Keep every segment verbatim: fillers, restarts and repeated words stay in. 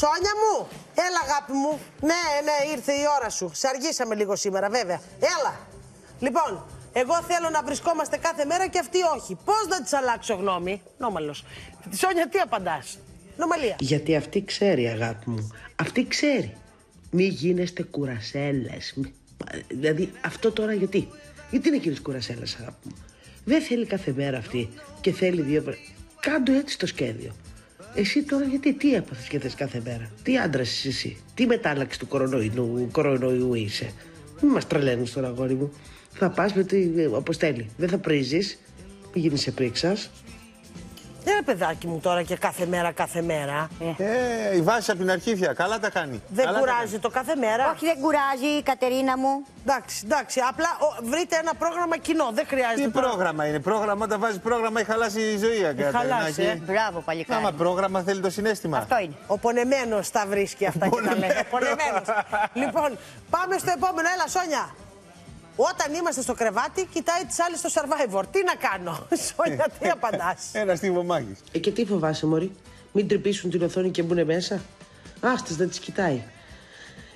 Σόνια μου, έλα αγάπη μου. Ναι, ναι, ήρθε η ώρα σου. Σε αργήσαμε λίγο σήμερα, βέβαια. Έλα. Λοιπόν, εγώ θέλω να βρισκόμαστε κάθε μέρα και αυτή όχι. Πώς να της αλλάξω γνώμη? Νόμαλος. Τη Σόνια τι απαντάς? Νομαλία. Γιατί αυτή ξέρει, αγάπη μου. Αυτή ξέρει. Μη γίνεστε κουρασέλες. Δηλαδή, αυτό τώρα γιατί? Γιατί είναι εκείνης κουρασέλες, αγάπη μου? Δεν θέλει κάθε μέρα αυτή και θέλει δύο. Κάντο έτσι το σχέδιο. Εσύ τώρα γιατί, τι έπαθες και θες κάθε μέρα? Τι άντρας είσαι εσύ? Τι μετάλλαξη του κορονοϊού, κορονοϊού είσαι? Μην μας τρελαίνεις τώρα, αγόρι μου. Θα πας με τη, όπως θέλει. Δεν θα πρίζεις. Μην γίνεις σε πρίξας. Ρε παιδάκι μου τώρα και κάθε μέρα, κάθε μέρα. Ε, η Βάση από την αρχήφια, καλά τα κάνει. Δεν καλά κουράζει κάνει. Το κάθε μέρα. Όχι, δεν κουράζει η Κατερίνα μου. Εντάξει, εντάξει, απλά ο, βρείτε ένα πρόγραμμα κοινό, δεν χρειάζεται. Τι πρόγραμμα, πρόγραμμα είναι, πρόγραμμα, όταν βάζει πρόγραμμα, έχει χαλάσει η ζωή, αγκατά. Χαλάσει, ε. Μπράβο, παλικάρι. Άμα πρόγραμμα θέλει το συνέστημα. Αυτό είναι. Ο πονεμένος τα βρίσκει αυτά και τα λέει. Ο πονεμένος. Λοιπόν, πάμε στο επόμενο, έλα Σόνια. Όταν είμαστε στο κρεβάτι, κοιτάει τις άλλες στο Survivor. Τι να κάνω, Σόνια, τι απαντάς? Ένα στίβο μάγης. Ε, και τι φοβάσαι, μωρή? Μην τρυπήσουν την οθόνη και μπουν μέσα. Άστες, δεν τις κοιτάει.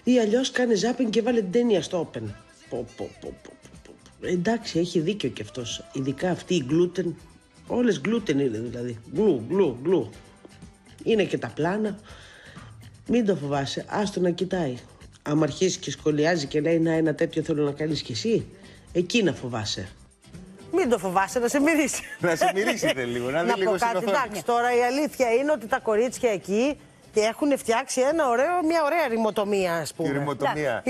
Ή αλλιώς κάνει ζάπινγκ και βάλε την ταινία στο open. Πο, πο, πο, πο, πο. Εντάξει, έχει δίκιο κι αυτός. Ειδικά αυτή η gluten. Όλες gluten είναι δηλαδή. Γκλου, γκλου, γκλου. Είναι και τα πλάνα. Μην το φοβάσαι, άστο να κοιτάει. Αν αρχίσει και σχολιάζει και λέει να ένα τέτοιο θέλω να κάνεις κι εσύ, εκεί να φοβάσαι. Μην το φοβάσαι, να σε μυρίσει. Να σε μυρίσετε λίγο, να δει λίγο συνοδόνια. Εντάξει, τώρα η αλήθεια είναι ότι τα κορίτσια εκεί έχουν φτιάξει ένα ωραίο, μια ωραία ρημοτομία, ας πούμε. Η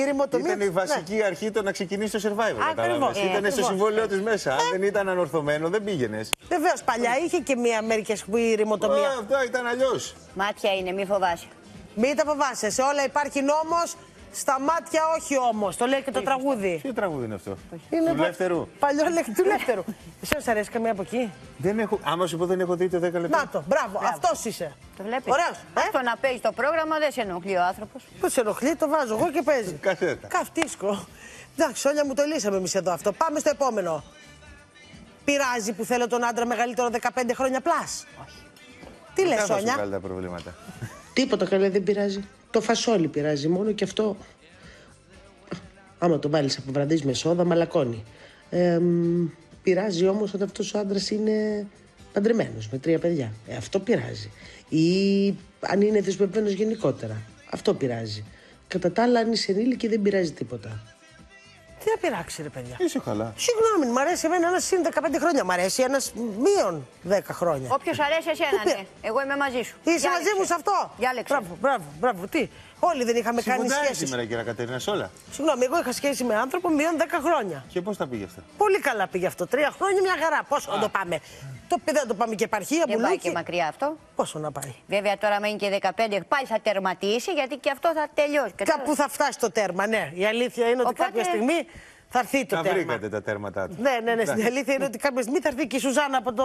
ρημοτομία. Ήταν η βασική ναι. αρχή το να ξεκινήσει το Survivor. Ακριβώς. Ε, ήταν ε, στο συμβόλαιό τη μέσα. Ε. Αν δεν ήταν ανορθωμένο, δεν πήγαινε. Βεβαίως, παλιά ε. είχε και μια μερική ρημοτομία. Α, αυτό ήταν αλλιώς. Μάτια είναι, μη φοβάσαι. Μην τα φοβάσαι. Σε όλα υπάρχει νόμος. Στα μάτια όχι όμως, το λέει και το τραγούδι. Ποιο τραγούδι είναι αυτό? Είναι του Λεύτερου. Παλιό του Λεύτερου. Εσύ ως αρέσει καμία από εκεί? Δεν έχω, άμα σου πω δεν έχω δει το δέκα λεπτά. Να το, μπράβο, μπράβο. Αυτός είσαι. Το βλέπεις. Ωραίος. Ε? Αυτό να παίζει το πρόγραμμα δεν σε ενοχλεί ο άνθρωπος. Πώς σε ενοχλεί, το βάζω εγώ και παίζει. Καθέτα. Καυτίσκο. Εντάξει, Σόνια μου το λύσαμε εμείς εδώ αυτό. Πάμε στο επόμενο. Πειράζει που θέλω τον άντρα μεγαλύτερο δεκαπέντε χρόνια πλάς? Όχι. Τι λες, Σόνια? Καλά τα προβλήματα. Τίποτα καλά δεν πειράζει. Το φασόλι πειράζει μόνο και αυτό. Άμα το βάλεις από βραδείς με σόδα, μαλακώνει. Ε, πειράζει όμως όταν αυτός ο άντρας είναι παντρεμένος με τρία παιδιά. Ε, αυτό πειράζει. Ή αν είναι δεσμευμένος γενικότερα. Αυτό πειράζει. Κατά τα άλλα, αν είσαι ενήλικη, δεν πειράζει τίποτα. Τι να πειράξει, ρε παιδιά. Είσαι καλά. Συγγνώμη, μ' αρέσει εμένα ένας συν δεκαπέντε χρόνια. Μ' αρέσει ένας μείον δέκα χρόνια. Όποιος αρέσει εσένα, ναι. Εγώ είμαι μαζί σου. Είσαι μαζί μου σε αυτό. Διάλεξε. Μπράβο, μπράβο, μπράβο. Τι. Όλοι δεν είχαμε κάνει σχέση. Σήμερα, κυρία Κατερίνα, σε όλα. Συγγνώμη, εγώ είχα σχέση με άνθρωπο μείον δέκα χρόνια. Και πώς τα πήγε αυτό? Πολύ καλά πήγε αυτό. Τρία χρόνια μια χαρά. Πόσο να το πάμε? Το παιδί δεν το πάμε και επαρχία, μπουλάκι. Δεν πάει και μακριά αυτό. Πόσο να πάει? Βέβαια τώρα μένει και δεκαπέντε, πάλι θα τερματίσει γιατί και αυτό θα τελειώσει. Κάπου θα φτάσει το τέρμα, ναι. Η αλήθεια είναι ότι Οπότε... κάποια στιγμή θα έρθει το θα τέρμα. Τα βρήκατε τα τέρματά του. Ναι, ναι, ναι. Στην αλήθεια είναι ότι κάποια στιγμή θα έρθει και η Σουζάνα από το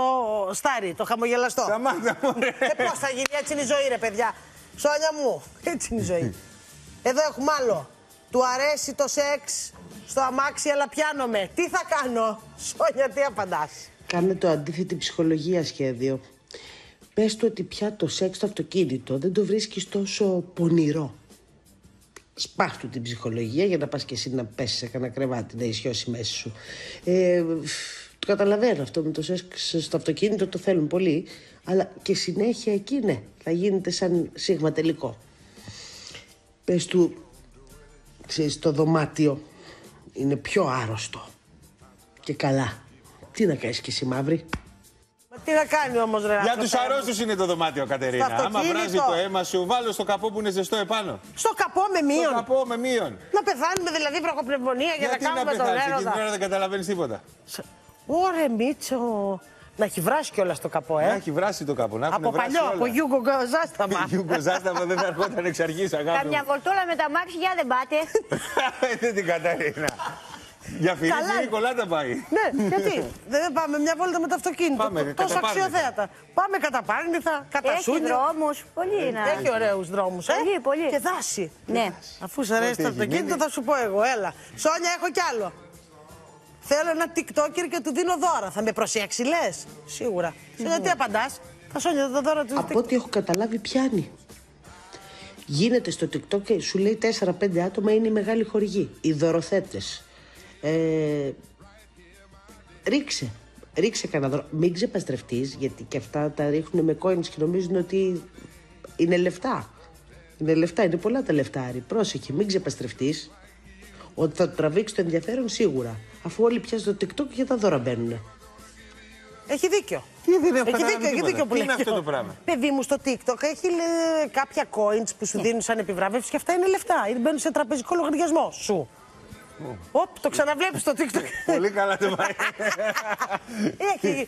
στάρι, το χαμογελαστό. Σταμάτα, μωρέ. Ε, πώς θα γίνει, έτσι είναι η ζωή, ρε παιδιά. Σόνια μου, έτσι είναι η ζωή. Εδώ έχουμε άλλο. Του αρέσει το σεξ στο αμάξι, αλλά πιάνομαι. Τι θα κάνω? Σόνια, τι απαντάς? Κάνε το αντίθετη ψυχολογία σχέδιο. Πες του ότι πια το σεξ στο αυτοκίνητο δεν το βρίσκεις τόσο πονηρό. Σπάς του την ψυχολογία για να πας και εσύ να πέσεις σε κανένα κρεβάτι, να ισιώσει μέσα σου. Ε, το καταλαβαίνω αυτό με το σεξ στο αυτοκίνητο, το θέλουν πολύ. Αλλά και συνέχεια εκεί, ναι, θα γίνεται σαν σίγμα τελικό. Πες του, ξέρεις, το δωμάτιο είναι πιο άρρωστο και καλά. Τι να κάνεις κι εσύ, μαύρη? Μα τι να κάνει όμως, ρε? Για τους αρρώστους είναι το δωμάτιο, Κατερίνα. Άμα βράζει το αίμα σου, βάλω στο καπό που είναι ζεστό επάνω. Στο καπό με μείον. Στο καπό με μείον. Να πεθάνουμε δηλαδή βραχοπνευμονία για να κάνουμε τον έρωτα. Γιατί την ώρα δεν καταλαβαίνεις τίποτα. Ωρε Μίτσο. Να έχει βράσει κιόλα το καπό, ε. Να έχει βράσει το καπό. Να από παλιό, όλα. από Γιούγκο Ζάσταμα. Γιούγκο Ζάσταμα δεν θα έρχονταν εξ αρχής, αγάπη. Καμιά βολτόλα με τα μάξι, για δεν πάτε. Δεν την Κατερίνα. Για φίλη η κολάτα πάει. Ναι, γιατί δεν πάμε μια βόλτα με το αυτοκίνητο. Πάμε, τόσο αξιοθέατα. Πάμε κατά Πάρνηθα, κατά Σούνιο. Έχει δρόμους, πολύ να. Έχει ωραίους δρόμους, ε. Πολύ, πολύ. Και δάση. Ναι. Αφού σου αρέσει το αυτοκίνητο, θα σου πω εγώ, έλα. Σόνια, έχω κι άλλο. Θέλω ένα TikToker και του δίνω δώρα. Θα με προσέξει, λες? Σίγουρα. Σίγουρα. Σίγουρα. Τι απαντάς? Θα Σόνια, τα δώρα του. Από ό,τι έχω καταλάβει, πιάνει. Γίνεται στο TikTok και σου λέει τέσσερα πέντε άτομα είναι οι μεγάλοι χορηγοί, οι δωροθέτες. Ε, ρίξε, ρίξε κανένα δώρο. Μην ξεπαστρευτείς, γιατί και αυτά τα ρίχνουν με coins και νομίζουν ότι είναι λεφτά. Είναι λεφτά, είναι πολλά τα λεφτά. Πρόσεχε, μην ξεπαστρευτείς. Ότι θα τραβήξει το ενδιαφέρον σίγουρα. Αφού όλοι πιάσουν το TikTok και τα δώρα μπαίνουν. Έχει δίκιο. Έχει δίκιο, έχει δίκιο, έχει δίκιο που λέει. Είναι αυτό το πράγμα. Παιδί μου, στο TikTok έχει λέ, κάποια coins που σου yeah. δίνουν σαν επιβράβευση και αυτά είναι λεφτά. Μπαίνουν σε τραπεζικό λογαριασμό σου. Οπ, oh. το ξαναβλέπεις στο TikTok. Πολύ καλά το πάει. έχει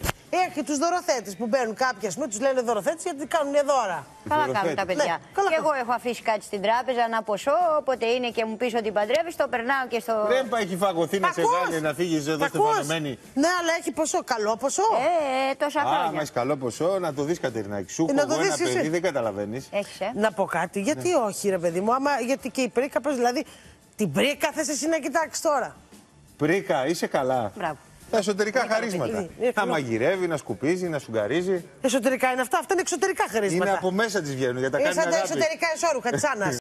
έχει τους δωροθέτες που μπαίνουν κάποιες με τους λένε δωροθέτες γιατί κάνουν δώρα. Καλά κάνουν τα παιδιά. Ναι, καλά. Και εγώ έχω αφήσει κάτι στην τράπεζα, ένα ποσό, όποτε είναι και μου πεις ότι παντρεύεις, το περνάω και στο... Δεν πάει, έχει φαγωθεί να σε βγάλει, να φύγεις εδώ στην φαγωμένη. Ναι, αλλά έχει ποσό, καλό ποσό. Ε, τόσα χρόνια. Άμα έχει καλό ποσό, να το δεις Κατερινάκη. Σου έχω ένα παιδί, δεν καταλαβαίνεις. Να πω κάτι, γιατί όχι ρε παιδί μου, γιατί και η πρίκα δηλαδή. Την πρίκα θες εσύ να κοιτάξεις τώρα. Πρίκα, είσαι καλά. Μπράβο. Τα εσωτερικά πρίκα, χαρίσματα. Είναι, να μαγειρεύει, να σκουπίζει, να σουγκαρίζει. Εσωτερικά είναι αυτά, αυτά είναι εξωτερικά χαρίσματα. Είναι από μέσα της βγαίνουν για τα κάνει αγάπη. Είναι σαν τα εξωτερικά εσώρουχα της Άννας.